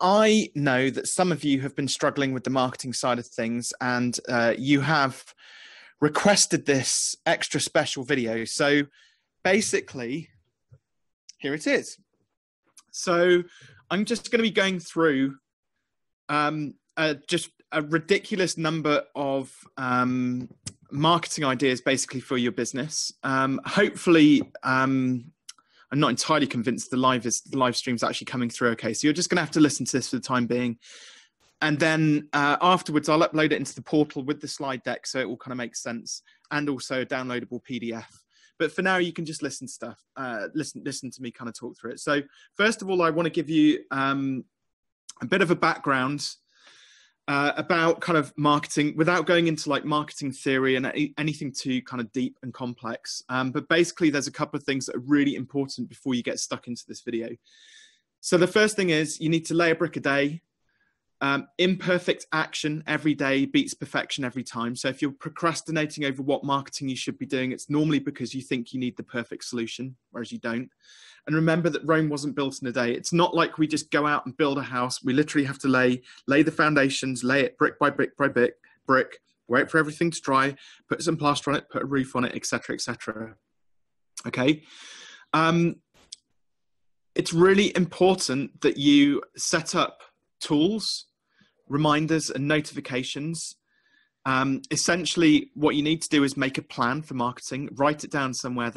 I know that some of you have been struggling with the marketing side of things, and you have requested this extra special video. So basically, here it is. So I'm just going to be going through just a ridiculous number of marketing ideas basically for your business. Hopefully, I'm not entirely convinced the live stream's actually coming through okay. So you're just gonna have to listen to this for the time being. And then afterwards, I'll upload it into the portal with the slide deck so it all kind of makes sense, and also a downloadable PDF. But for now, you can just listen to stuff, listen to me kind of talk through it. So first of all, I wanna give you a bit of a background about kind of marketing without going into like marketing theory and anything too kind of deep and complex. But basically there's a couple of things that are really important before you get stuck into this video. So the first thing is you need to lay a brick a day. Imperfect action every day beats perfection every time. So if you're procrastinating over what marketing you should be doing, it's normally because you think you need the perfect solution, whereas you don't. And remember that Rome wasn't built in a day. It's not like we just go out and build a house. We literally have to lay the foundations, lay it brick by brick by brick, wait for everything to dry, put some plaster on it, put a roof on it, etc., etc. Okay. It's really important that you set up tools, reminders and notifications. Essentially what you need to do is make a plan for marketing, write it down somewhere,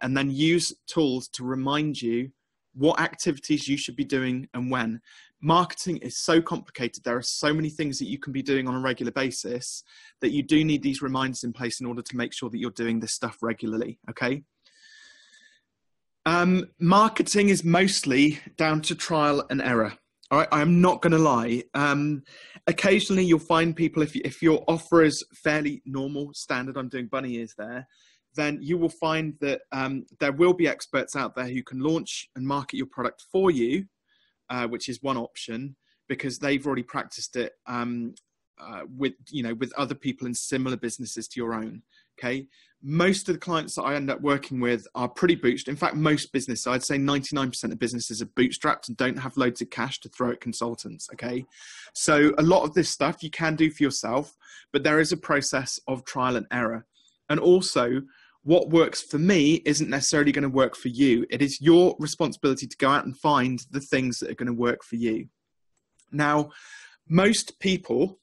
and then use tools to remind you what activities you should be doing and when. Marketing is so complicated. There are so many things that you can be doing on a regular basis that you do need these reminders in place in order to make sure that you're doing this stuff regularly. Okay. Marketing is mostly down to trial and error. I'm not going to lie. Occasionally you'll find people, if your offer is fairly normal, standard, I'm doing bunny ears there, then you will find that there will be experts out there who can launch and market your product for you, which is one option, because they've already practiced it with other people in similar businesses to your own. Okay. Most of the clients that I end up working with are pretty bootstrapped. In fact, most businesses, I'd say 99% of businesses are bootstrapped and don't have loads of cash to throw at consultants. Okay. So a lot of this stuff you can do for yourself, but there is a process of trial and error. And also what works for me isn't necessarily going to work for you. It is your responsibility to go out and find the things that are going to work for you. Now, most people,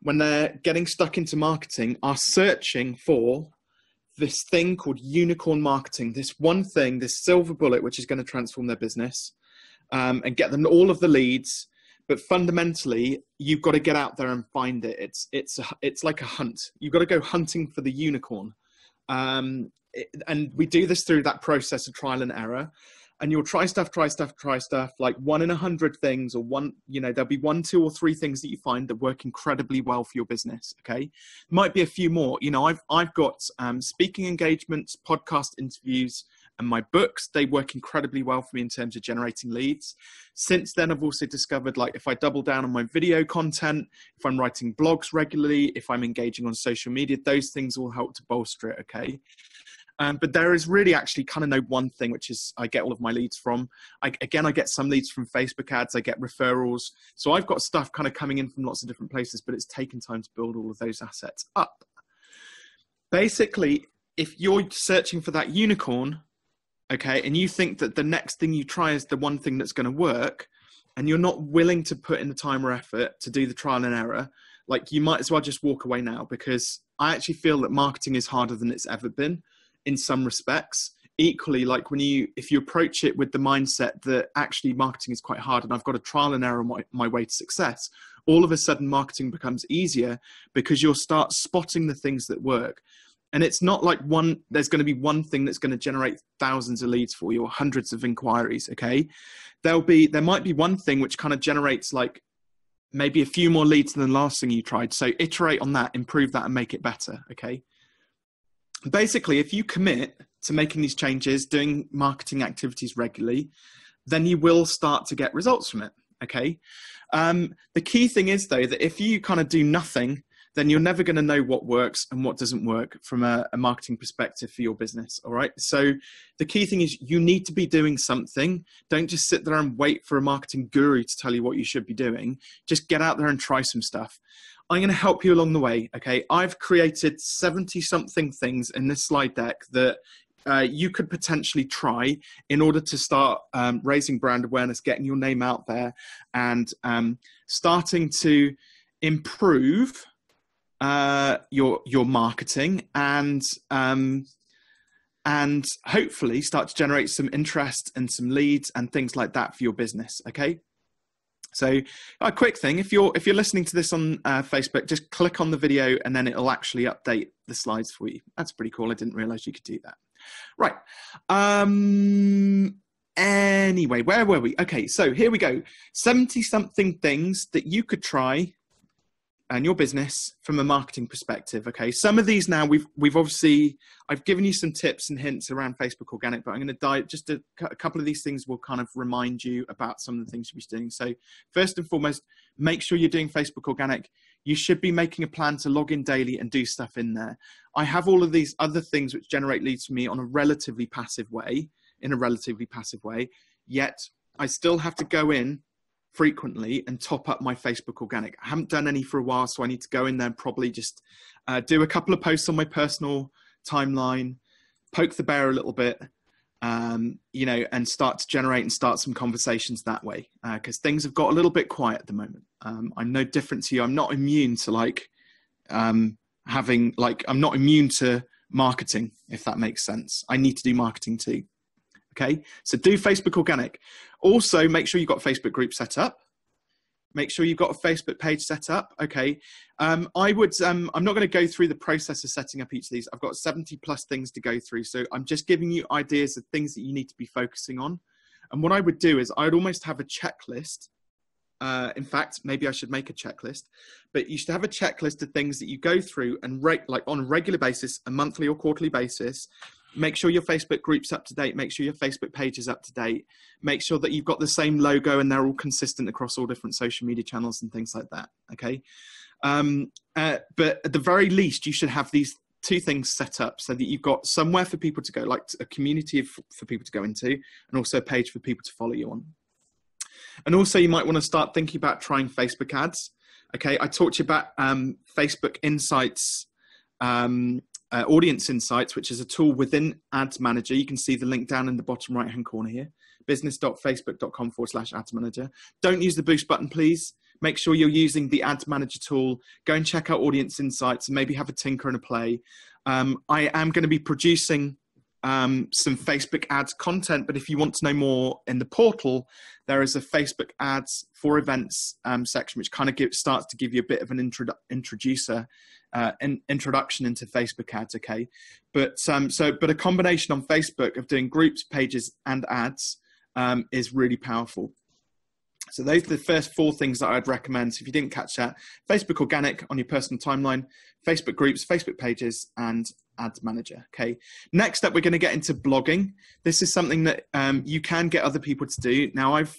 when they're getting stuck into marketing, are searching for this thing called unicorn marketing, this one thing, this silver bullet, which is going to transform their business and get them all of the leads. But fundamentally, you've got to get out there and find it. It's like a hunt. You've got to go hunting for the unicorn. And we do this through that process of trial and error. And you'll try stuff, like 1 in 100 things, or there'll be 1, 2, or 3 things that you find that work incredibly well for your business. Okay. Might be a few more. I've got speaking engagements, podcast interviews, and my books. They work incredibly well for me in terms of generating leads. Since then, I've also discovered, like, if I double down on my video content, if I'm writing blogs regularly, if I'm engaging on social media, those things all help to bolster it. Okay. But there is really actually kind of no one thing, which is I get all of my leads from. I get some leads from Facebook ads, I get referrals. So I've got stuff kind of coming in from lots of different places, but it's taken time to build all of those assets up. Basically, if you're searching for that unicorn, okay, and you think that the next thing you try is the one thing that's going to work, and you're not willing to put in the time or effort to do the trial and error, like, you might as well just walk away now, because I actually feel that marketing is harder than it's ever been in some respects. Equally, like, if you approach it with the mindset that actually marketing is quite hard and I've got to trial and error my way to success, all of a sudden marketing becomes easier, because you'll start spotting the things that work. And it's not like there's going to be one thing that's going to generate thousands of leads for you or hundreds of inquiries. Okay. There might be one thing which kind of generates, like, maybe a few more leads than the last thing you tried. So iterate on that, improve that, and make it better. Okay. Basically, if you commit to making these changes, doing marketing activities regularly, then you will start to get results from it. Okay. The key thing is, though, that if you kind of do nothing, then you're never going to know what works and what doesn't work from a marketing perspective for your business. All right. So the key thing is you need to be doing something. Don't just sit there and wait for a marketing guru to tell you what you should be doing. Just get out there and try some stuff. I'm going to help you along the way. Okay. I've created 70 something things in this slide deck that you could potentially try in order to start raising brand awareness, getting your name out there, and starting to improve your marketing, and hopefully start to generate some interest and some leads and things like that for your business. Okay. So a quick thing, if you're listening to this on Facebook, just click on the video and then it'll actually update the slides for you. That's pretty cool. I didn't realize you could do that. Right. Anyway, where were we? Okay. So here we go. 70 something things that you could try and your business from a marketing perspective. Okay. Some of these now we've obviously, I've given you some tips and hints around Facebook organic, but I'm going to dive just a couple of these things will kind of remind you about some of the things you should be doing. So first and foremost, make sure you're doing Facebook organic. You should be making a plan to log in daily and do stuff in there. I have all of these other things which generate leads for me on a relatively passive way, yet I still have to go in frequently and top up my Facebook organic. I haven't done any for a while, so I need to go in there and probably just do a couple of posts on my personal timeline, poke the bear a little bit, you know, and start to generate and start some conversations that way, because things have got a little bit quiet at the moment. I'm no different to you. I'm not immune to I'm not immune to marketing, if that makes sense. I need to do marketing too. Okay. So do Facebook organic. Also make sure you've got a Facebook group set up. Make sure you've got a Facebook page set up. Okay. I'm not going to go through the process of setting up each of these. I've got 70 plus things to go through. So I'm just giving you ideas of things that you need to be focusing on. And what I would do is I'd almost have a checklist. In fact, maybe I should make a checklist, but you should have a checklist of things that you go through and like on a regular basis, a monthly or quarterly basis. Make sure your Facebook group's up to date. Make sure your Facebook page is up to date. Make sure that you've got the same logo and they're all consistent across all different social media channels and things like that. Okay. But at the very least, you should have these two things set up so that you've got somewhere for people to go, like a community for people to go into, and also a page for people to follow you on. And also you might want to start thinking about trying Facebook ads. Okay. I talked to you about Facebook Insights, Audience Insights, which is a tool within Ads Manager. You can see the link down in the bottom right hand corner here, business.facebook.com/ads manager. Don't use the boost button, please. Make sure you're using the Ads Manager tool. Go and check out Audience Insights and maybe have a tinker and a play. I am going to be producing some Facebook ads content, but if you want to know more in the portal, there is a Facebook ads for events section, which kind of starts to give you a bit of an introduction into Facebook ads. Okay. But a combination on Facebook of doing groups, pages, and ads is really powerful. So those are the first four things that I'd recommend. So if you didn't catch that, Facebook organic on your personal timeline, Facebook groups, Facebook pages, and Ads Manager. Okay. Next up, we're going to get into blogging. This is something that you can get other people to do. Now I've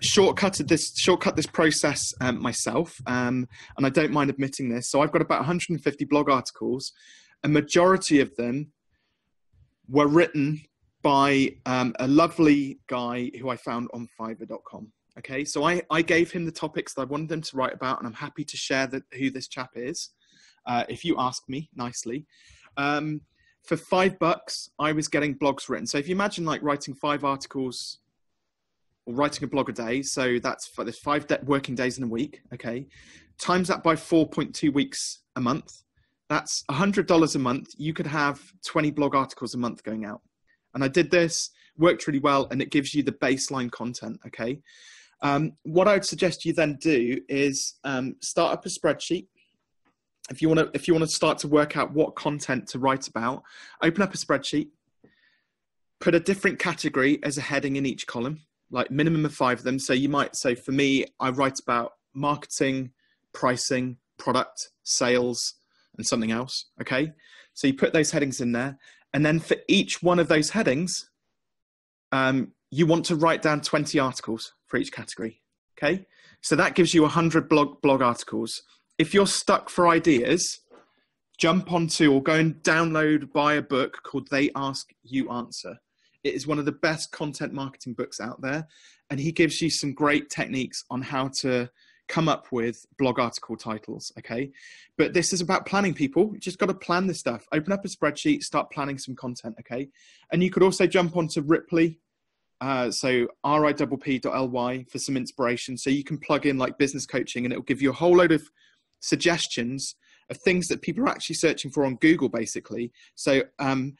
shortcut this process myself. And I don't mind admitting this. So I've got about 150 blog articles. A majority of them were written by a lovely guy who I found on Fiverr.com. Okay. So I gave him the topics that I wanted them to write about, and I'm happy to share who this chap is. If you ask me nicely, for $5, I was getting blogs written. So if you imagine like writing 5 articles or writing a blog a day, so there's 5 working days in a week. Okay. Times that by 4.2 weeks a month. That's $100 a month. You could have 20 blog articles a month going out. And I did this, worked really well, and it gives you the baseline content. Okay. What I would suggest you then do is start up a spreadsheet. If you want to start to work out what content to write about, open up a spreadsheet, put a different category as a heading in each column, like minimum of 5 of them. So you might say, for me, I write about marketing, pricing, product, sales, and something else. Okay. So you put those headings in there. And then for each one of those headings, you want to write down 20 articles for each category. Okay. So that gives you 100 blog articles. if you're stuck for ideas, jump onto or go and download, buy a book called They Ask, You Answer. It is one of the best content marketing books out there. And he gives you some great techniques on how to come up with blog article titles, okay? But this is about planning, people. You just got to plan this stuff. Open up a spreadsheet, start planning some content, okay? And you could also jump onto Ripley, so ripp.ly for some inspiration. So you can plug in like business coaching and it'll give you a whole load of suggestions of things that people are actually searching for on Google, basically. So, and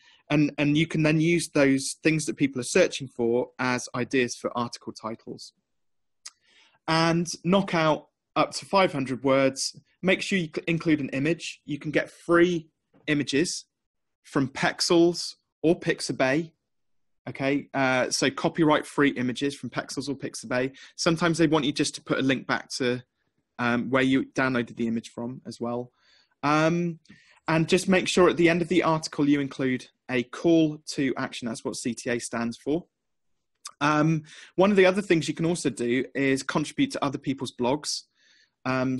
you can then use those things that people are searching for as ideas for article titles. And knock out up to 500 words. Make sure you include an image. You can get free images from Pexels or Pixabay. Okay, so copyright free images from Pexels or Pixabay. Sometimes they want you just to put a link back to where you downloaded the image from as well. And just make sure at the end of the article you include a call to action. That's what CTA stands for. One of the other things you can also do is contribute to other people's blogs.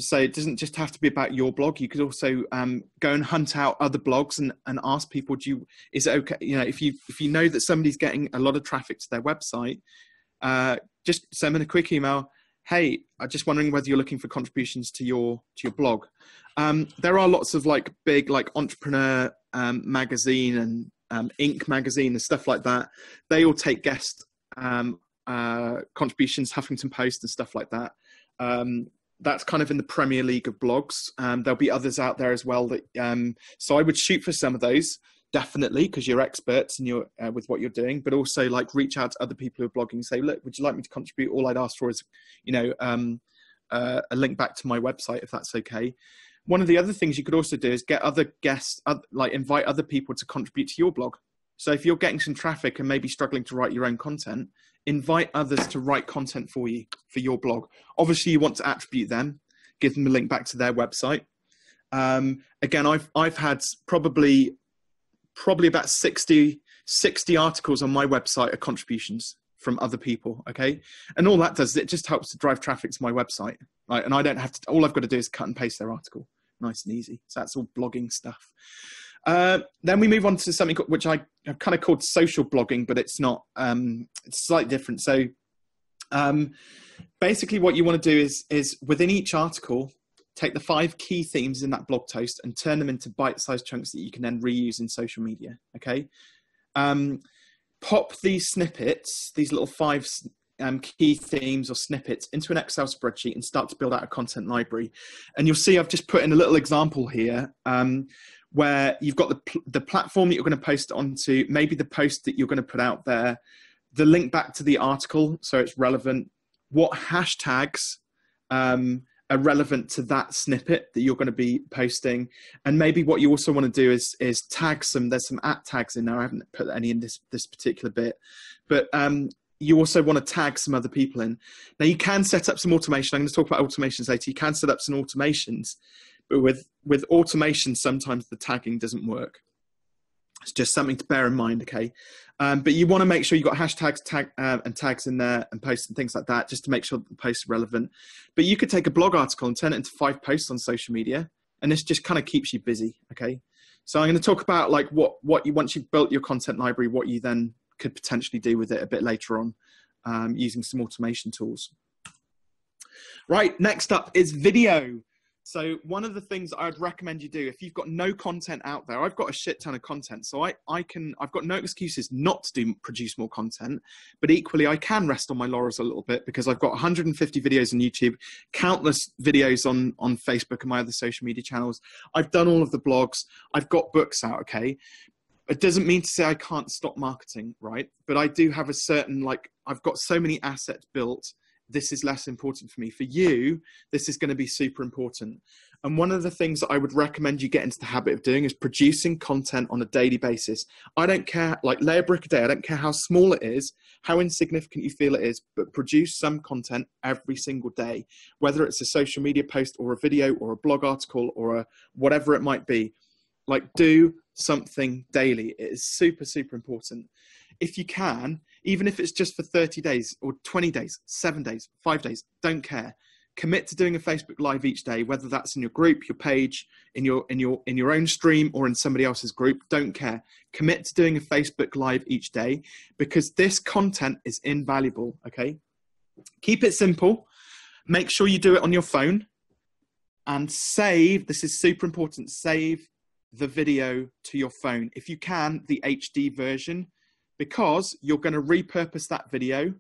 So it doesn't just have to be about your blog. You could also go and hunt out other blogs and ask people, is it okay? You know, if you know that somebody's getting a lot of traffic to their website, just send them a quick email. Hey, I'm just wondering whether you're looking for contributions to your blog. There are lots of like big, like Entrepreneur magazine and Inc. magazine and stuff like that. They all take guest contributions, Huffington Post and stuff like that. That's kind of in the Premier League of blogs. There'll be others out there as well. That so I would shoot for some of those, definitely, because you're experts and you're with what you're doing, but also like reach out to other people who are blogging and say, look, would you like me to contribute? All I'd ask for is, you know, a link back to my website, if that's okay. One of the other things you could also do is get other guests, like invite other people to contribute to your blog. So if you're getting some traffic and maybe struggling to write your own content, invite others to write content for you, for your blog. Obviously you want to attribute them, give them a link back to their website. Again, I've had probably about 60 articles on my website are contributions from other people, okay? And all that does is it just helps to drive traffic to my website, right? And I don't have to, all I've got to do is cut and paste their article, nice and easy. So that's all blogging stuff. Then we move on to something which I have kind of called social blogging, but it's not, it's slightly different. So basically what you want to do is within each article, take the 5 key themes in that blog post and turn them into bite-sized chunks that you can then reuse in social media, okay? Pop these snippets, these little 5 key themes or snippets into an Excel spreadsheet and start to build out a content library. And you'll see I've just put in a little example here, where you've got the platform that you're going to post onto, maybe the post that you're going to put out there, the link back to the article, so it's relevant, what hashtags are relevant to that snippet that you're going to be posting. And maybe what you also want to do is tag some, there's some @ tags in there. I haven't put any in this particular bit, but you also want to tag some other people in. Now you can set up some automation. I'm going to talk about automations later. You can set up some automations. But with automation, sometimes the tagging doesn't work. It's just something to bear in mind, okay? But you want to make sure you've got hashtags and tags in there and posts and things like that, just to make sure that the posts are relevant. But you could take a blog article and turn it into 5 posts on social media, and this just kind of keeps you busy, okay? So I'm going to talk about like what you, once you've built your content library, what you then could potentially do with it a bit later on, using some automation tools. Right, next up is video. So one of the things I'd recommend you do if you've got no content out there, I've got a shit ton of content, so I've got no excuses not to produce more content, but equally I can rest on my laurels a little bit because I've got 150 videos on YouTube, countless videos on Facebook and my other social media channels. I've done all of the blogs. I've got books out, okay? It doesn't mean to say I can't stop marketing, right? But I do have a certain, like, I've got so many assets built. This is less important for me. For you, this is going to be super important. And one of the things that I would recommend you get into the habit of doing is producing content on a daily basis. I don't care, like lay a brick a day. I don't care how small it is, how insignificant you feel it is, but produce some content every single day, whether it's a social media post or a video or a blog article or a whatever it might be. Like do something daily. It is super, super important. If you can, even if it's just for 30 days or 20 days, 7 days, 5 days, don't care. commit to doing a Facebook Live each day, whether that's in your group, your page, in your own stream, or in somebody else's group, don't care. Commit to doing a Facebook Live each day, because this content is invaluable, okay? Keep it simple. Make sure you do it on your phone, and save, this is super important, save the video to your phone. If you can, the HD version, because you're going to repurpose that video.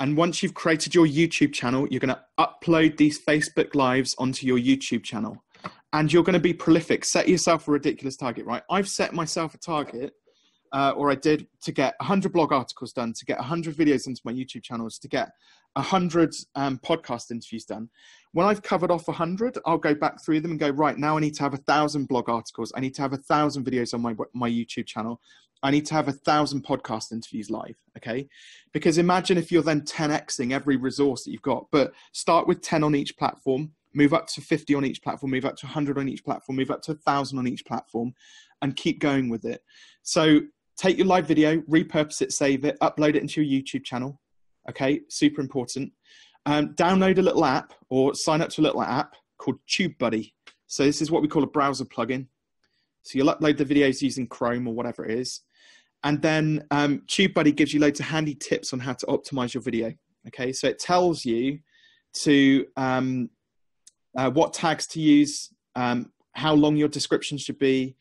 And once you've created your YouTube channel, you're going to upload these Facebook Lives onto your YouTube channel, and you're going to be prolific. Set yourself a ridiculous target, right? I've set myself a target, or I did, to get 100 blog articles done, to get 100 videos into my YouTube channels, to get 100 podcast interviews done. When I've covered off 100, I'll go back through them and go, right, now I need to have 1,000 blog articles. I need to have 1,000 videos on my YouTube channel. I need to have 1,000 podcast interviews live, okay? Because imagine if you're then 10xing every resource that you've got, but start with 10 on each platform, move up to 50 on each platform, move up to 100 on each platform, move up to 1,000 on each platform, and keep going with it. So take your live video, repurpose it, save it, upload it into your YouTube channel, okay? Super important. Download a little app, or sign up to a little app called TubeBuddy. So this is what we call a browser plugin. So you'll upload the videos using Chrome or whatever it is. And then TubeBuddy gives you loads of handy tips on how to optimize your video. Okay, so it tells you to what tags to use, how long your description should be.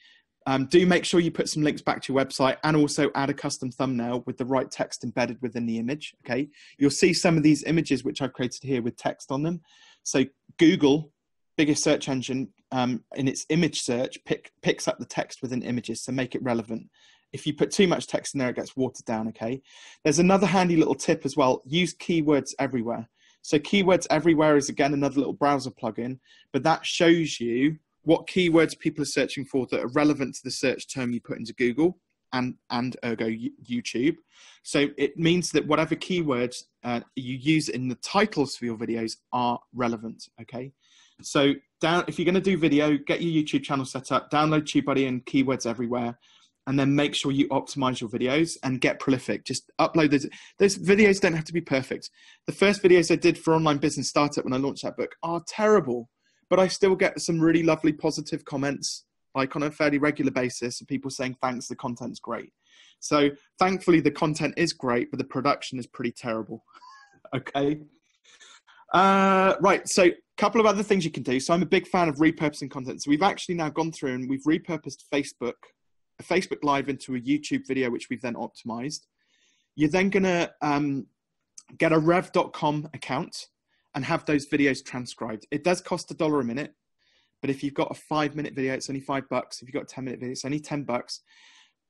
Do make sure you put some links back to your website, and also add a custom thumbnail with the right text embedded within the image. Okay, you'll see some of these images which I've created here with text on them. So Google, biggest search engine, in its image search, picks up the text within images, so make it relevant. If you put too much text in there, it gets watered down, okay? There's another handy little tip as well. Use Keywords Everywhere. So Keywords Everywhere is, again, another little browser plugin, but that shows you what keywords people are searching for that are relevant to the search term you put into Google and ergo YouTube. So it means that whatever keywords you use in the titles for your videos are relevant, okay? So if you're going to do video, get your YouTube channel set up, download TubeBuddy and Keywords Everywhere, and then make sure you optimize your videos and get prolific. Just upload those. Those videos don't have to be perfect. The first videos I did for Online Business Startup when I launched that book are terrible, but I still get some really lovely positive comments, like on a fairly regular basis, of people saying, thanks, the content's great. So thankfully the content is great, but the production is pretty terrible. Okay. Right. So couple of other things you can do. So I'm a big fan of repurposing content. So we've actually now gone through and we've repurposed a Facebook Live into a YouTube video, which we've then optimized. You're then going to get a Rev.com account and have those videos transcribed. It does cost $1 a minute, but if you've got a 5-minute video, it's only $5. If you've got a 10-minute video, it's only $10.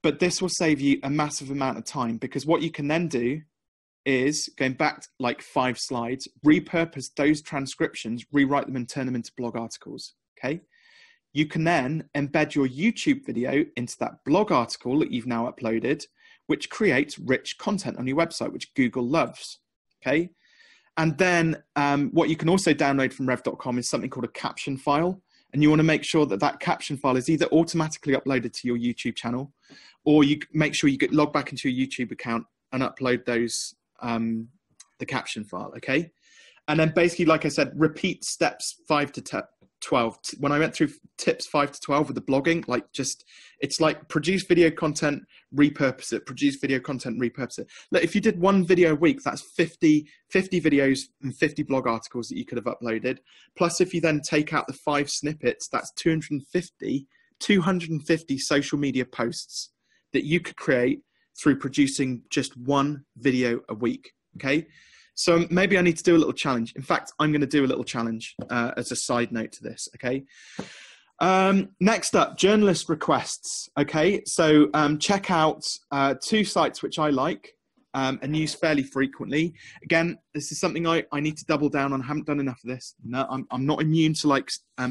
But this will save you a massive amount of time, because what you can then do is, going back like 5 slides, repurpose those transcriptions, rewrite them and turn them into blog articles, okay? You can then embed your YouTube video into that blog article that you've now uploaded, which creates rich content on your website, which Google loves, okay? And then what you can also download from Rev.com is something called a caption file, and you want to make sure that that caption file is either automatically uploaded to your YouTube channel, or you make sure you get logged back into your YouTube account and upload those the caption file, okay? And then basically, like I said, repeat steps 5 to 12. When I went through tips 5 to 12 with the blogging, like, just, it's like produce video content, repurpose it, produce video content, repurpose it. Like, if you did one video a week, that's 50 videos and 50 blog articles that you could have uploaded. Plus, if you then take out the 5 snippets, that's 250 social media posts that you could create through producing just one video a week, okay? So maybe I need to do a little challenge. In fact, I'm going to do a little challenge as a side note to this, okay? Next up, journalist requests, okay? So check out 2 sites which I like and use fairly frequently. Again, this is something I need to double down on. I haven't done enough of this. No, I'm not immune to like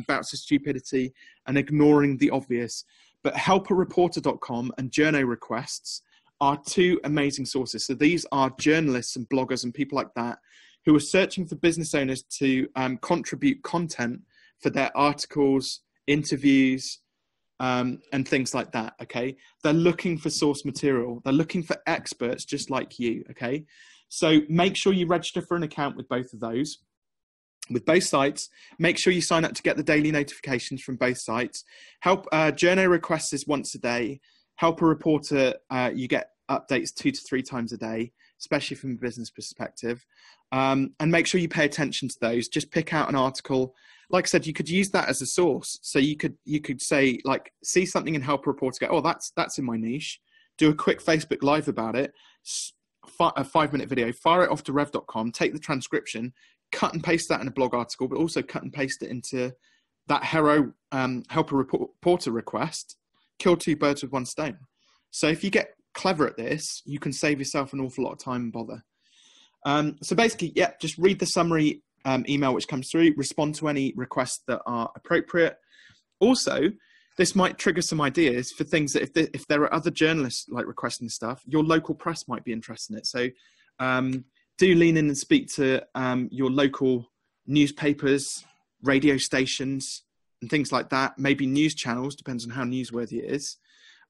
bouts of stupidity and ignoring the obvious, but helperreporter.com and Journo Requests are 2 amazing sources. So these are journalists and bloggers and people like that who are searching for business owners to contribute content for their articles, interviews, and things like that, okay? They're looking for source material. They're looking for experts just like you, okay? So make sure you register for an account with both of those. with both sites. Make sure you sign up to get the daily notifications from both sites. Help journo requests is once a day. Helper reporter, you get updates 2 to 3 times a day, especially from a business perspective. And make sure you pay attention to those. Just pick out an article. Like I said, you could use that as a source. So you could say, like, see something in Helper Reporter, go, oh, that's in my niche. Do a quick Facebook Live about it, a 5-minute video, fire it off to Rev.com, take the transcription, cut and paste that in a blog article, but also cut and paste it into that Hero Helper Reporter request. Kill two birds with one stone. So if you get clever at this, you can save yourself an awful lot of time and bother. So basically, yeah, just read the summary email which comes through, respond to any requests that are appropriate. Also, this might trigger some ideas for things that if there are other journalists like requesting stuff, your local press might be interested in it. So do lean in and speak to your local newspapers, radio stations, and things like that. Maybe news channels, depends on how newsworthy it is.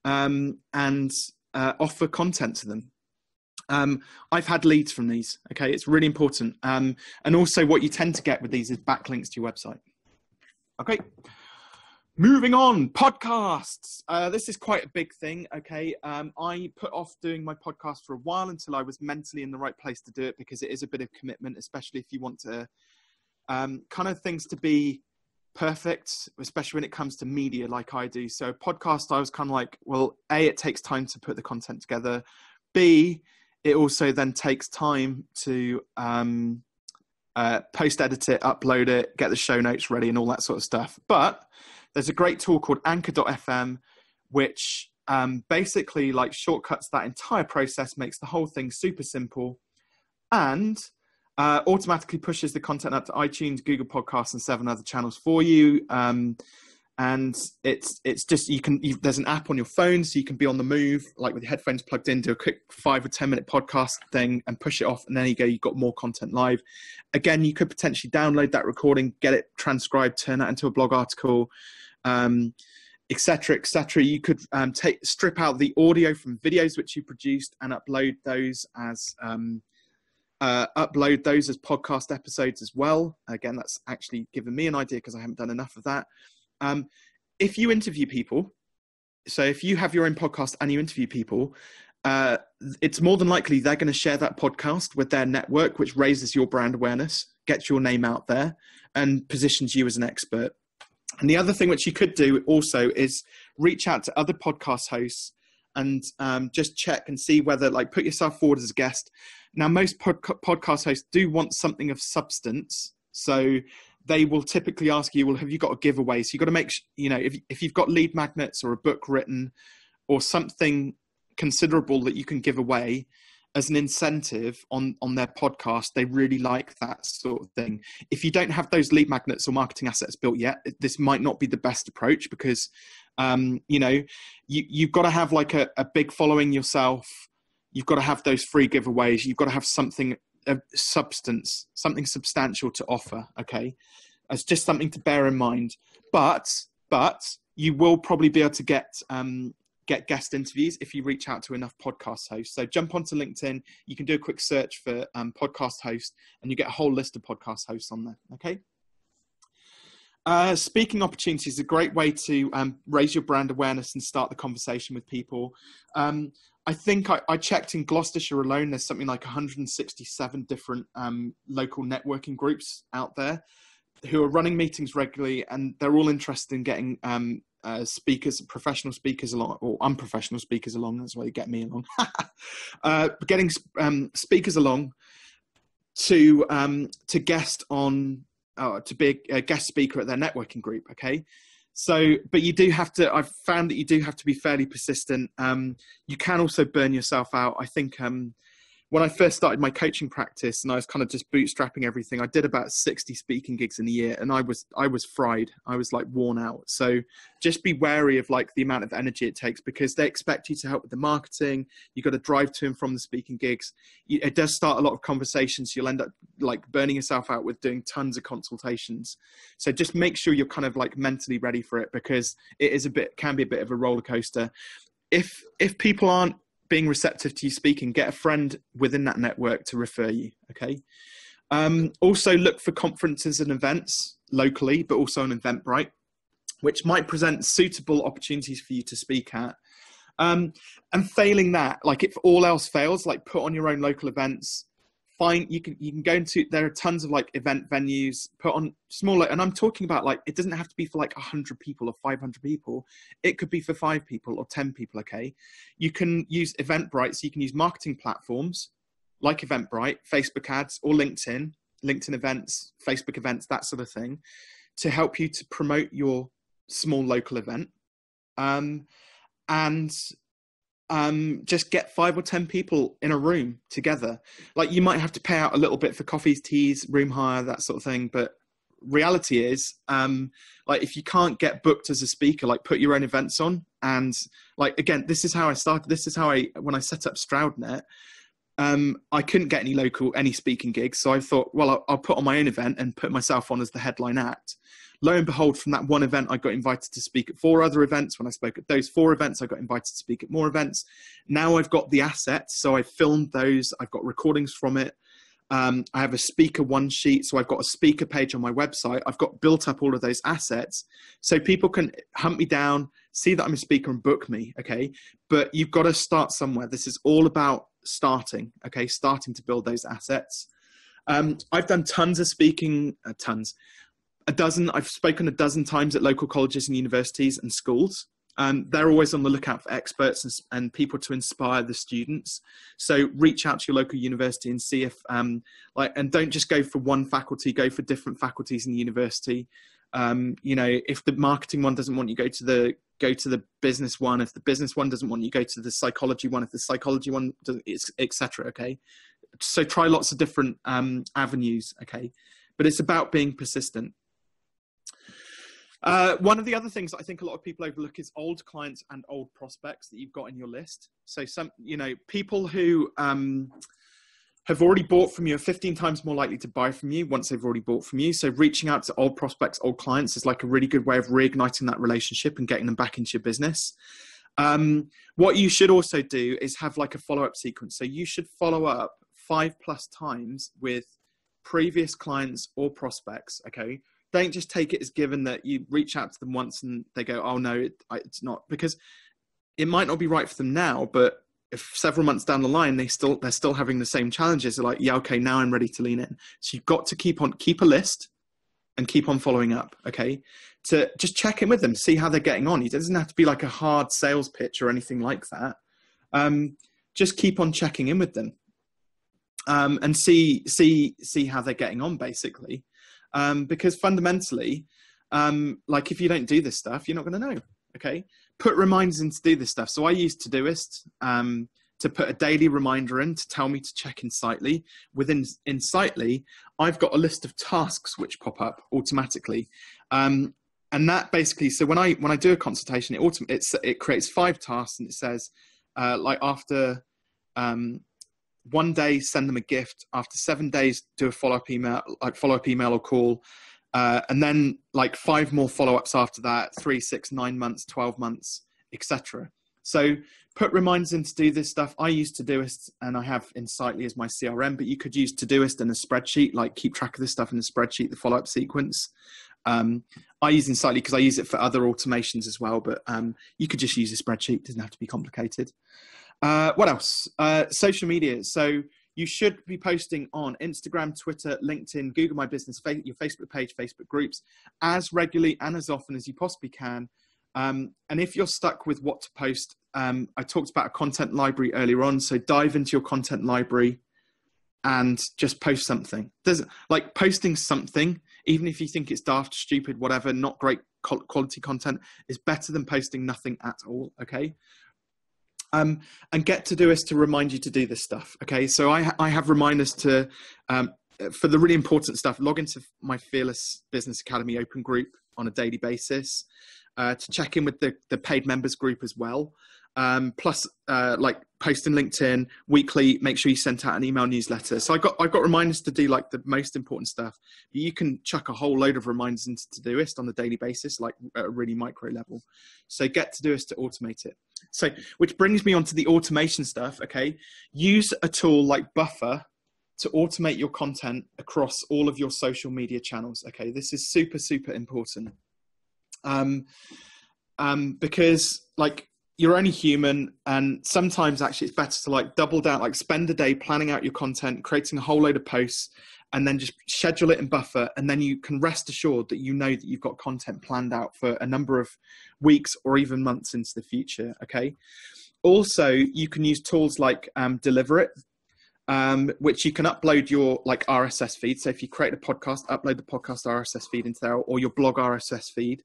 And offer content to them. I've had leads from these. Okay, it's really important. And also what you tend to get with these is backlinks to your website. Okay, moving on, podcasts. This is quite a big thing. Okay, I put off doing my podcast for a while until I was mentally in the right place to do it, because it is a bit of commitment, especially if you want to kind of things to be perfect, especially when it comes to media like I do. So podcast, I was kind of like, well, A, it takes time to put the content together. B, it also then takes time to post edit it, upload it, get the show notes ready and all that sort of stuff. But there's a great tool called Anchor.fm, which basically like shortcuts that entire process, makes the whole thing super simple, and automatically pushes the content up to iTunes, Google Podcasts, and 7 other channels for you. And it's just, there's an app on your phone, so you can be on the move, like with your headphones plugged in, do a quick 5 or 10 minute podcast thing and push it off. And there you go, you've got more content live. Again, you could potentially download that recording, get it transcribed, turn that into a blog article, etc., etc. You could strip out the audio from videos which you produced and upload those as podcast episodes as well. Again, that's actually given me an idea because I haven't done enough of that. If you interview people, so if you have your own podcast and you interview people, it's more than likely they're going to share that podcast with their network, which raises your brand awareness, gets your name out there, and positions you as an expert. And the other thing which you could do also is reach out to other podcast hosts and just check and see whether, like, put yourself forward as a guest. Now, most podcast hosts do want something of substance. So they will typically ask you, well, have you got a giveaway? So you've got to make sure, if you've got lead magnets or a book written or something considerable that you can give away as an incentive on their podcast, they really like that sort of thing. If you don't have those lead magnets or marketing assets built yet, this might not be the best approach, because, you've got to have like a big following yourself. You've got to have those free giveaways. You've got to have something of substance, something substantial to offer. Okay. It's just something to bear in mind, but you will probably be able to get guest interviews if you reach out to enough podcast hosts. So jump onto LinkedIn. You can do a quick search for podcast host and you get a whole list of podcast hosts on there. Okay. Speaking opportunities is a great way to raise your brand awareness and start the conversation with people. I think I checked in Gloucestershire alone, there's something like 167 different local networking groups out there who are running meetings regularly, and they're all interested in getting speakers, professional speakers along, or unprofessional speakers along. That's why you get me along. Getting speakers along to guest on, to be a guest speaker at their networking group. Okay. So, but you do have to, I've found that you do have to be fairly persistent. You can also burn yourself out. I think when I first started my coaching practice and I was kind of just bootstrapping everything, I did about 60 speaking gigs in a year, and I was fried. I was like worn out. So just be wary of like the amount of energy it takes, because they expect you to help with the marketing. You got to drive to and from the speaking gigs. It does start a lot of conversations. You'll end up like burning yourself out with doing tons of consultations. So just make sure you're kind of like mentally ready for it, because it is can be a bit of a roller coaster. If people aren't being receptive to you speaking, get a friend within that network to refer you. Okay. Also look for conferences and events locally, but also on Eventbrite, which might present suitable opportunities for you to speak at. And failing that, like if all else fails, like put on your own local events. You can go into, there are tons of like event venues, put on smaller, and I'm talking about like, it doesn't have to be for like 100 people or 500 people. It could be for 5 people or 10 people. Okay. You can use Eventbrite. So you can use marketing platforms like Eventbrite, Facebook ads, or LinkedIn events, Facebook events, that sort of thing, to help you to promote your small local event. Just get 5 or 10 people in a room together. Like you might have to pay out a little bit for coffees, teas, room hire, that sort of thing. But reality is, like if you can't get booked as a speaker, like put your own events on. And like, again, this is how I started. This is how when I set up Stroudnet, I couldn't get any speaking gigs. So I thought, well, I'll put on my own event and put myself on as the headline act. Lo and behold, from that one event, I got invited to speak at 4 other events. When I spoke at those 4 events, I got invited to speak at more events. Now I've got the assets. So I filmed those. I've got recordings from it. I have a speaker one sheet. So I've got a speaker page on my website. I've got built up all of those assets. So people can hunt me down, see that I'm a speaker and book me. Okay. But you've got to start somewhere. This is all about starting. Okay. Starting to build those assets. I've done tons of speaking, I've spoken 12 times at local colleges and universities and schools. They're always on the lookout for experts and people to inspire the students. So reach out to your local university and see if, and don't just go for one faculty, go for different faculties in the university. If the marketing one doesn't want you, go to the business one. If the business one doesn't want you, go to the psychology one. If the psychology one doesn't, etc. Okay. So try lots of different avenues. Okay. But it's about being persistent. One of the other things that I think a lot of people overlook is old clients and old prospects that you've got in your list. So people who have already bought from you are 15 times more likely to buy from you once they've already bought from you. So reaching out to old prospects, old clients is like a really good way of reigniting that relationship and getting them back into your business. What you should also do is have like a follow-up sequence. So you should follow up 5+ times with previous clients or prospects. Okay. Don't just take it as given that you reach out to them once and they go, oh no, it's not, because it might not be right for them now, but if several months down the line, they're still having the same challenges. They're like, yeah, okay, now I'm ready to lean in. So you've got to keep a list and keep on following up. Okay. To just check in with them, see how they're getting on. It doesn't have to be like a hard sales pitch or anything like that. Just keep on checking in with them, and see how they're getting on basically. Because fundamentally, if you don't do this stuff, you're not going to know. Okay. Put reminders in to do this stuff. So I use Todoist, to put a daily reminder in to tell me to check Insightly. Within Insightly, I've got a list of tasks which pop up automatically. And that basically, so when I do a consultation, it creates 5 tasks and it says, after, 1 day, send them a gift. After 7 days, do a follow-up email or call. And then 5 more follow-ups after that, 3, 6, 9 months, 12 months, etc. So put reminders in to do this stuff. I use Todoist and I have Insightly as my CRM, but you could use Todoist and a spreadsheet, keep track of this stuff in the spreadsheet, the follow-up sequence. I use Insightly because I use it for other automations as well, but you could just use a spreadsheet. It doesn't have to be complicated. What else? Social media. So you should be posting on Instagram, Twitter, LinkedIn, Google My Business, your Facebook page, Facebook groups, as regularly and as often as you possibly can. And if you're stuck with what to post, I talked about a content library earlier on. So dive into your content library and just post something. Posting something, even if you think it's daft, stupid, whatever, not great quality content, is better than posting nothing at all. Okay. And get Todoist to remind you to do this stuff. Okay. So I have reminders to, for the really important stuff, log into my Fearless Business Academy open group on a daily basis, to check in with the paid members group as well. Post in LinkedIn weekly, make sure you send out an email newsletter. So I've got reminders to do the most important stuff. You can chuck a whole load of reminders into Todoist on a daily basis, at a really micro level. So get Todoist to automate it. So, which brings me on to the automation stuff. Okay. Use a tool like Buffer to automate your content across all of your social media channels. Okay, this is super, super important. Because like you're only human, and sometimes actually it's better to like double down, like spend a day planning out your content, creating a whole load of posts, and then just schedule it in Buffer. And then you can rest assured that you know that you've got content planned out for a number of weeks or even months into the future. Okay. Also, you can use tools like DeliverIt, which you can upload your like RSS feed. So if you create a podcast, upload the podcast RSS feed into there, or your blog RSS feed,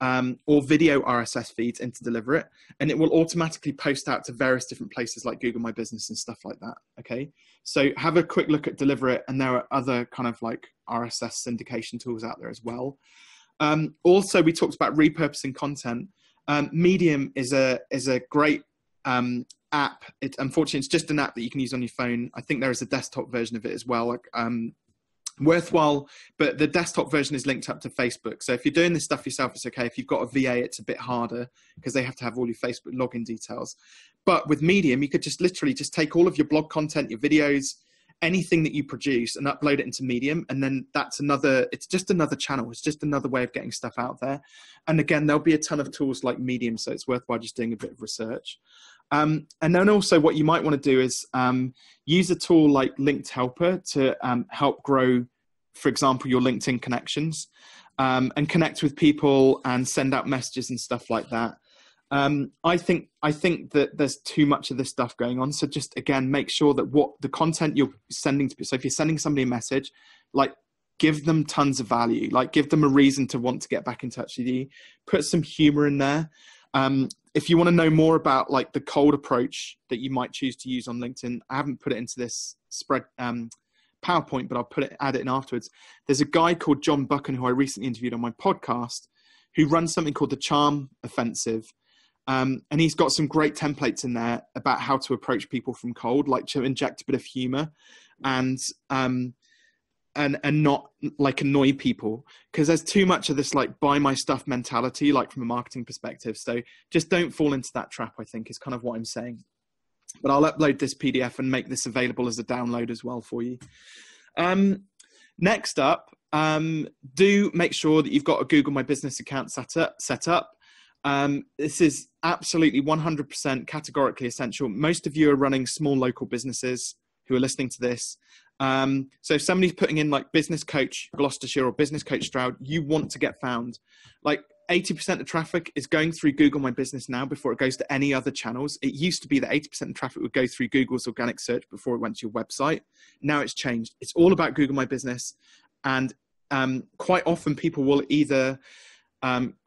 or video RSS feeds into DeliverIt, and it will automatically post out to various different places like Google My Business and stuff like that. Okay, so have a quick look at DeliverIt, and there are other kind of like RSS syndication tools out there as well. Also, we talked about repurposing content. Medium is a great app. Unfortunately, it's just an app that you can use on your phone. I think there is a desktop version of it as well. Like, worthwhile, but the desktop version is linked up to Facebook. So if you're doing this stuff yourself, it's okay. If you've got a VA, it's a bit harder because they have to have all your Facebook login details. But with Medium, you could just literally just take all of your blog content, your videos, anything that you produce, and upload it into Medium. And then that's another, it's just another channel. It's just another way of getting stuff out there. And again, there'll be a ton of tools like Medium. So it's worthwhile just doing a bit of research. And then also what you might want to do is use a tool like Linked Helper to help grow, for example, your LinkedIn connections, and connect with people and send out messages and stuff like that. I think that there's too much of this stuff going on. So just, again, make sure that what the content you're sending to people. So if you're sending somebody a message, like give them tons of value, like give them a reason to want to get back in touch with you. Put some humor in there. If you want to know more about like the cold approach that you might choose to use on LinkedIn, I haven't put it into this spread PowerPoint, but I'll add it in afterwards. There's a guy called John Buchan who I recently interviewed on my podcast, who runs something called the Charm Offensive. And he's got some great templates in there about how to approach people from cold, like to inject a bit of humor and not like annoy people, because there's too much of this like buy my stuff mentality, like from a marketing perspective. So just don't fall into that trap, I think, is kind of what I'm saying. But I'll upload this PDF and make this available as a download as well for you. Next up, do make sure that you've got a Google My Business account set up. This is absolutely 100% categorically essential. Most of you are running small local businesses who are listening to this. So if somebody's putting in like business coach Gloucestershire or business coach Stroud, you want to get found. Like 80% of traffic is going through Google My Business now before it goes to any other channels. It used to be that 80% of traffic would go through Google's organic search before it went to your website. Now it's changed. It's all about Google My Business. And quite often people will either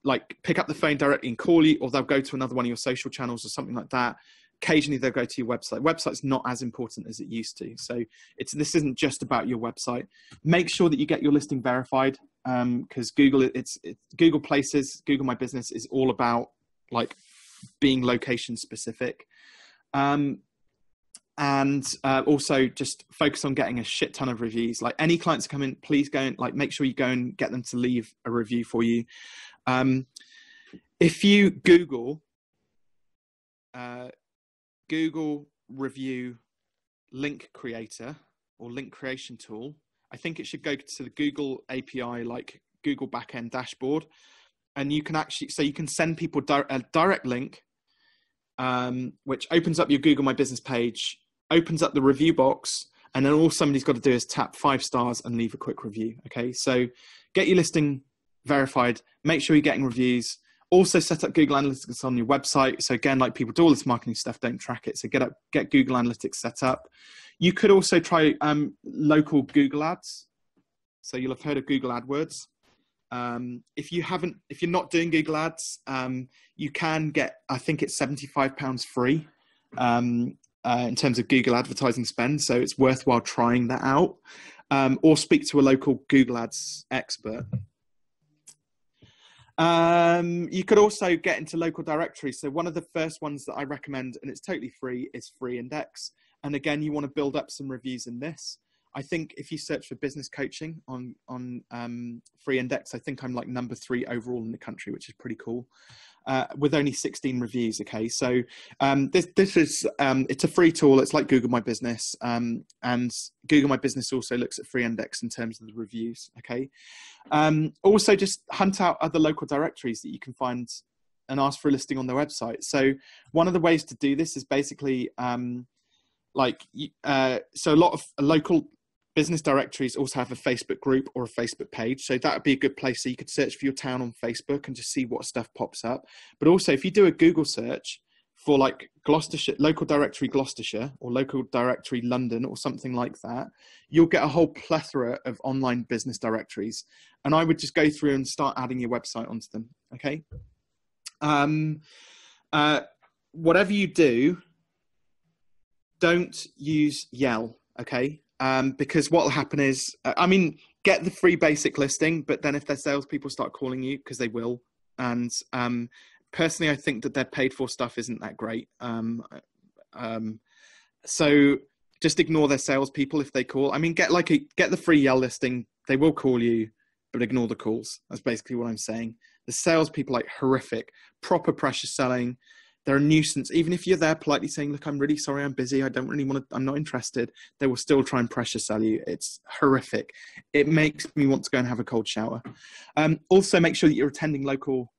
like pick up the phone directly and call you, or they'll go to another one of your social channels or something like that. Occasionally they'll go to your website. Website's not as important as it used to. So this isn't just about your website. Make sure that you get your listing verified, because Google Places, Google My Business is all about like being location specific. And also just focus on getting a shit ton of reviews. Like any clients that come in, please go and like make sure you go and get them to leave a review for you. If you Google review link creator or link creation tool, I think it should go to the Google API, like Google backend dashboard, and you can actually, so you can send people a direct link, which opens up your Google My Business page, opens up the review box, and then all somebody's got to do is tap 5 stars and leave a quick review. Okay, so get your listing verified, make sure you're getting reviews. Also set up Google Analytics on your website. So again, like people do all this marketing stuff, don't track it. So get Google Analytics set up. You could also try local Google ads. So you'll have heard of Google AdWords. If you're not doing Google ads, you can get, I think it's £75 free in terms of Google advertising spend. So it's worthwhile trying that out, or speak to a local Google ads expert. You could also get into local directories. So one of the first ones that I recommend, and it's totally free, is Free Index. And again, you want to build up some reviews in this. I think if you search for business coaching on Free Index, I think I'm like number 3 overall in the country, which is pretty cool. with only 16 reviews. Okay, so this is it's a free tool. It's like Google My Business, and Google My Business also looks at Free Index in terms of the reviews. Okay, also just hunt out other local directories that you can find and ask for a listing on their website. So one of the ways to do this is basically so a lot of local business directories also have a Facebook group or a Facebook page. So that would be a good place. So you could search for your town on Facebook and just see what stuff pops up. But also if you do a Google search for like Gloucestershire, local directory Gloucestershire or local directory London or something like that, you'll get a whole plethora of online business directories. And I would just go through and start adding your website onto them. Okay. Whatever you do, don't use Yelp, okay? Because what will happen is, I mean, get the free basic listing, but then if their salespeople start calling you, because they will, and personally, I think that their paid for stuff isn't that great. So just ignore their salespeople if they call. I mean, get the free Yelp listing. They will call you, but ignore the calls. That's basically what I'm saying. The salespeople are like horrific, proper pressure selling. They're a nuisance. Even if you're there politely saying, look, I'm really sorry, I'm busy, I don't really want to, I'm not interested, they will still try and pressure sell you. It's horrific. It makes me want to go and have a cold shower. Also make sure that you're attending local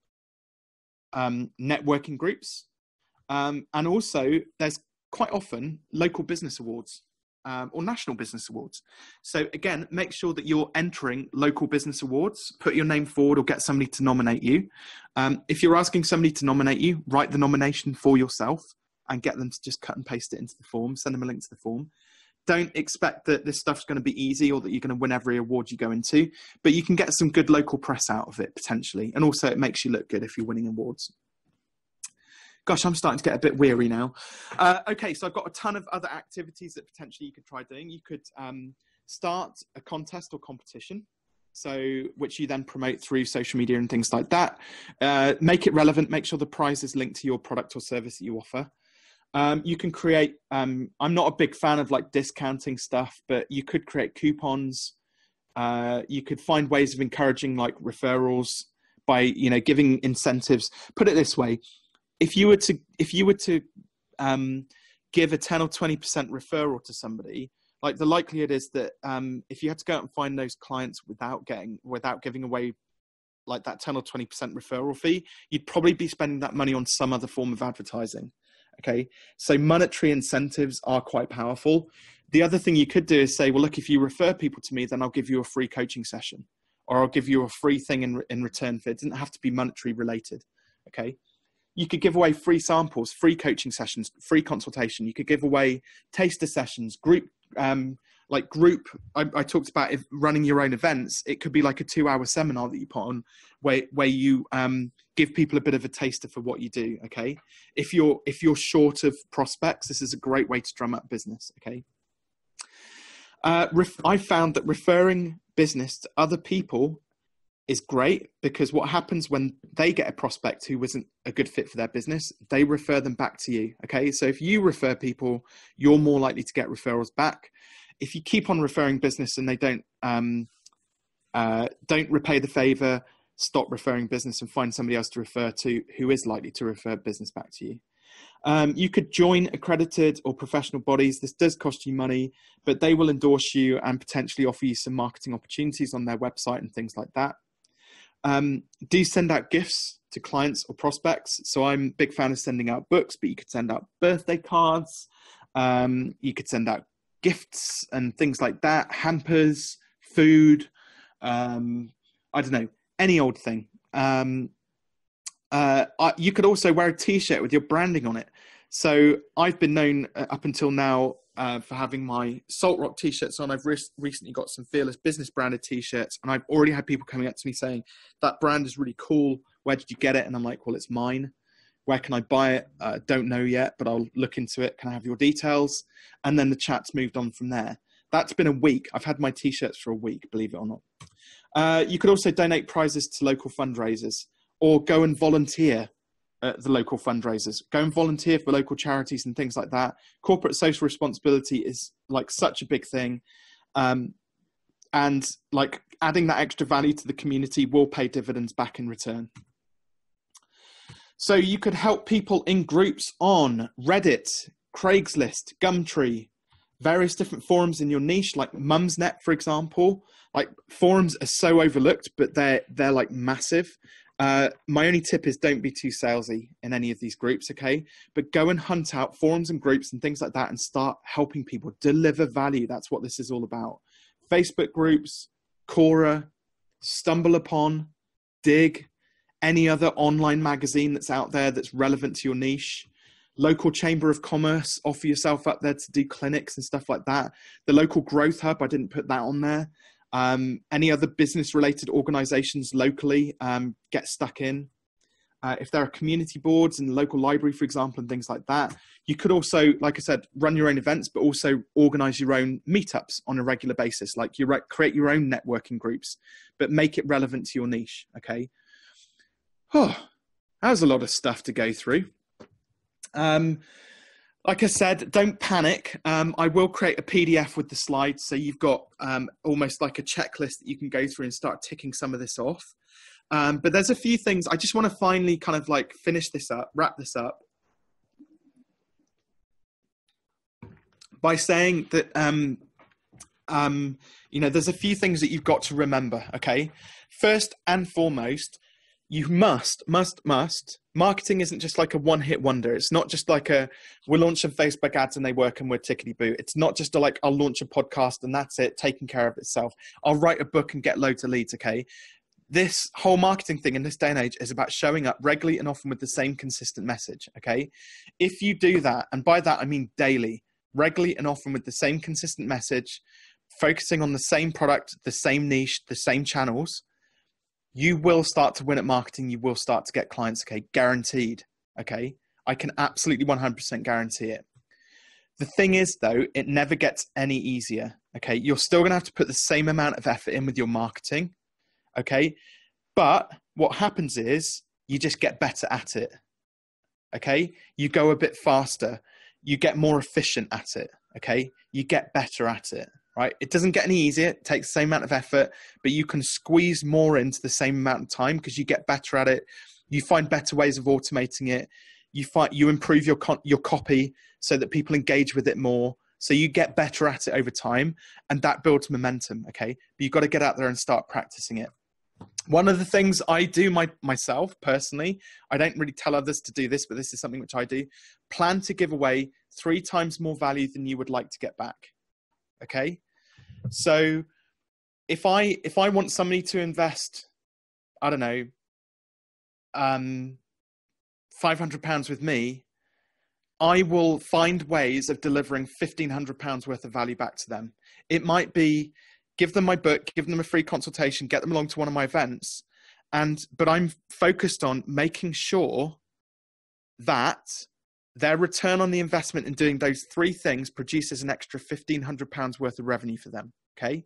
networking groups. And also there's quite often local business awards. Or national business awards. So again, make sure that you're entering local business awards, put your name forward or get somebody to nominate you. If you're asking somebody to nominate you, write the nomination for yourself and get them to just cut and paste it into the form, send them a link to the form. Don't expect that this stuff's going to be easy or that you're going to win every award you go into, but you can get some good local press out of it potentially. And also it makes you look good if you're winning awards. Gosh, I'm starting to get a bit weary now. Okay, so I've got a ton of other activities that potentially you could try doing. You could start a contest or competition, so which you then promote through social media and things like that. Make it relevant. Make sure the prize is linked to your product or service that you offer. You can create, I'm not a big fan of like discounting stuff, but you could create coupons. You could find ways of encouraging like referrals by, you know, giving incentives. Put it this way. If you were to give a 10 or 20% referral to somebody, like the likelihood is that if you had to go out and find those clients without giving away like that 10 or 20% referral fee, you'd probably be spending that money on some other form of advertising. Okay, so monetary incentives are quite powerful. The other thing you could do is say, well, look, if you refer people to me, then I'll give you a free coaching session, or I'll give you a free thing in return for it. It doesn't have to be monetary related. Okay. You could give away free samples, free coaching sessions, free consultation. You could give away taster sessions, group. I talked about if running your own events. It could be like a 2-hour seminar that you put on where you give people a bit of a taster for what you do. Okay. If you're short of prospects, this is a great way to drum up business. Okay. I found that referring business to other people is great, because what happens when they get a prospect who wasn't a good fit for their business, they refer them back to you. Okay. So if you refer people, you're more likely to get referrals back. If you keep on referring business and they don't repay the favor, stop referring business and find somebody else to refer to who is likely to refer business back to you. You could join accredited or professional bodies. This does cost you money, but they will endorse you and potentially offer you some marketing opportunities on their website and things like that. Do send out gifts to clients or prospects. So I'm a big fan of sending out books, but you could send out birthday cards. You could send out gifts and things like that. Hampers, food. I don't know, any old thing. You could also wear a t-shirt with your branding on it. So I've been known up until now for having my Salt Rock t-shirts on. I've recently got some Fearless Business branded t-shirts, and I've already had people coming up to me saying, that brand is really cool, where did you get it? And I'm like, well, it's mine. Where can I buy it? Don't know yet, but I'll look into it. Can I have your details? And then the chat's moved on from there. That's been a week. I've had my t-shirts for a week, believe it or not. You could also donate prizes to local fundraisers, or go and volunteer at the local fundraisers. Go and volunteer for local charities and things like that. Corporate social responsibility is like such a big thing. And like adding that extra value to the community will pay dividends back in return. So you could help people in groups on Reddit, Craigslist, Gumtree, various different forums in your niche, like Mumsnet, for example. Like, forums are so overlooked, but they're like massive. My only tip is don't be too salesy in any of these groups, okay? But go and hunt out forums and groups and things like that and start helping people deliver value. That's what this is all about. Facebook groups, Quora, Stumble Upon, Dig, any other online magazine that's out there that's relevant to your niche. Local Chamber of Commerce, offer yourself up there to do clinics and stuff like that. The local Growth Hub, I didn't put that on there. Any other business related organizations locally, get stuck in. If there are community boards and local library, for example, and things like that. You could also, like I said, run your own events, but also organize your own meetups on a regular basis. Like, you create your own networking groups, but make it relevant to your niche, okay? Oh, that was a lot of stuff to go through. Like I said, don't panic. I will create a PDF with the slides, so you've got almost like a checklist that you can go through and start ticking some of this off. But there's a few things. I just want to finally kind of like finish this up, wrap this up, by saying that, you know, there's a few things that you've got to remember, okay? First and foremost, you must. Marketing isn't just like a one-hit wonder. It's not just like we'll launch some Facebook ads and they work and we're tickety-boo. It's not just I'll launch a podcast and that's it, taking care of itself. I'll write a book and get loads of leads, okay? This whole marketing thing in this day and age is about showing up regularly and often with the same consistent message, okay? If you do that, and by that I mean daily, regularly and often with the same consistent message, focusing on the same product, the same niche, the same channels, you will start to win at marketing. You will start to get clients, okay? Guaranteed, okay? I can absolutely 100% guarantee it. The thing is, though, it never gets any easier, okay? You're still going to have to put the same amount of effort in with your marketing, okay? But what happens is you just get better at it, okay? You go a bit faster. You get more efficient at it, okay? You get better at it. Right? It doesn't get any easier. It takes the same amount of effort, but you can squeeze more into the same amount of time because you get better at it. You find better ways of automating it. You improve your copy so that people engage with it more. So you get better at it over time, and that builds momentum. Okay, but you've got to get out there and start practicing it. One of the things I do myself personally, I don't really tell others to do this, but this is something which I do. Plan to give away 3 times more value than you would like to get back. Okay, so if I want somebody to invest, I don't know, £500 with me, I will find ways of delivering £1,500 worth of value back to them. It might be give them my book, give them a free consultation, get them along to one of my events, but I'm focused on making sure that their return on the investment in doing those 3 things produces an extra £1,500 worth of revenue for them, okay?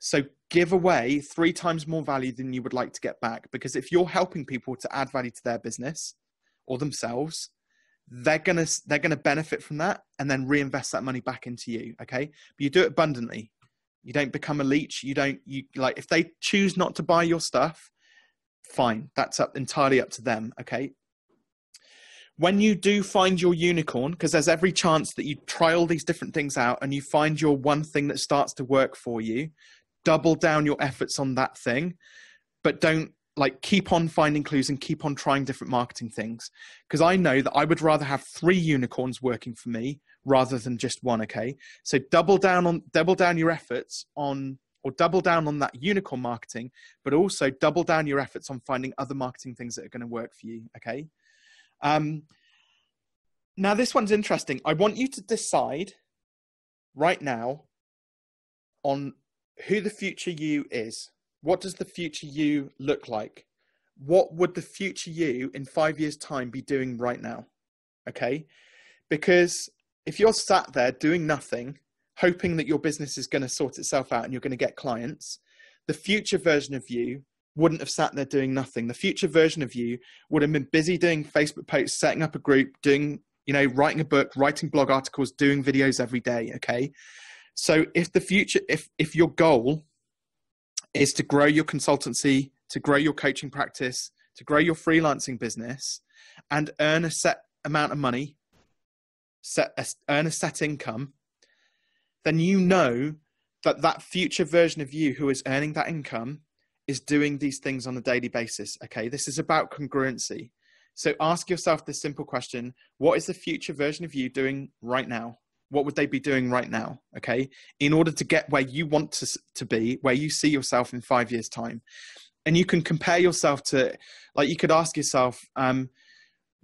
So give away 3 times more value than you would like to get back, because if you're helping people to add value to their business or themselves, they're gonna benefit from that and then reinvest that money back into you, okay? But you do it abundantly. You don't become a leech. You if they choose not to buy your stuff, fine. That's entirely up to them, okay? When you do find your unicorn, because there's every chance that you try all these different things out and you find your one thing that starts to work for you, double down your efforts on that thing, but don't keep on finding clues and keep on trying different marketing things. Because I know that I would rather have 3 unicorns working for me rather than just one. Okay. So double down on that unicorn marketing, but also double down your efforts on finding other marketing things that are going to work for you. Okay. Now this one's interesting. I want you to decide right now on who the future you is. What does the future you look like? What would the future you in 5 years' time be doing right now? Okay. Because if you're sat there doing nothing, hoping that your business is going to sort itself out and you're going to get clients, the future version of you wouldn't have sat there doing nothing. The future version of you would have been busy doing Facebook posts, setting up a group, writing a book, writing blog articles, doing videos every day. Okay. So if your goal is to grow your consultancy, to grow your coaching practice, to grow your freelancing business, and earn a set amount of money, earn a set income, then you know that that future version of you who is earning that income is doing these things on a daily basis. Okay, this is about congruency. So ask yourself this simple question: what is the future version of you doing right now? What would they be doing right now? Okay, in order to get where you want to be, where you see yourself in 5 years' time. And you can compare yourself to, like, you could ask yourself, do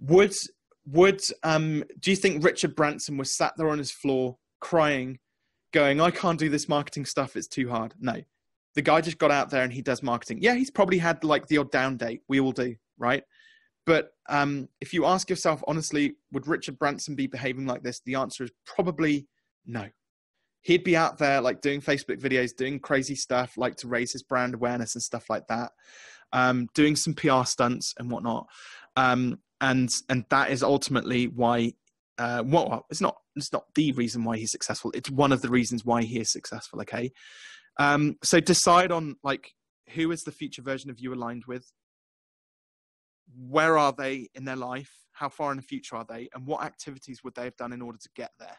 you think Richard Branson was sat there on his floor crying, going, I can't do this marketing stuff, it's too hard? No. The guy just got out there and he does marketing. Yeah, he's probably had like the odd down day. We all do, right? But if you ask yourself, honestly, would Richard Branson be behaving like this? The answer is probably no. He'd be out there like doing Facebook videos, doing crazy stuff, like to raise his brand awareness and stuff like that. Doing some PR stunts and whatnot. And that is ultimately why, it's not the reason why he's successful. It's one of the reasons why he is successful. Okay. So decide on like, who is the future version of you aligned with? Where are they in their life? How far in the future are they? And what activities would they have done in order to get there?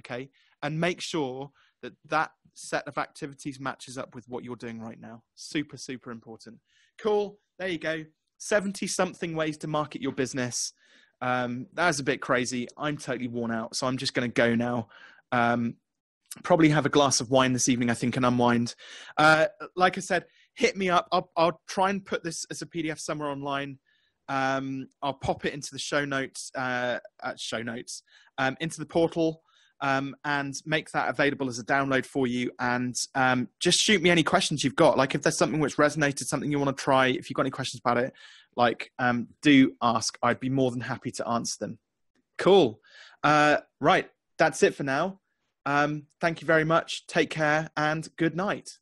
Okay. And make sure that that set of activities matches up with what you're doing right now. Super, super important. Cool. There you go. 70 something ways to market your business. That was a bit crazy. I'm totally worn out. So I'm just going to go now. Probably have a glass of wine this evening, I think, and unwind. Like I said, hit me up. I'll try and put this as a PDF somewhere online. I'll pop it into the into the portal, and make that available as a download for you. And just shoot me any questions you've got. Like if there's something which resonated, something you want to try, if you've got any questions about it, do ask. I'd be more than happy to answer them. Cool. Right. That's it for now. Thank you very much. Take care and good night.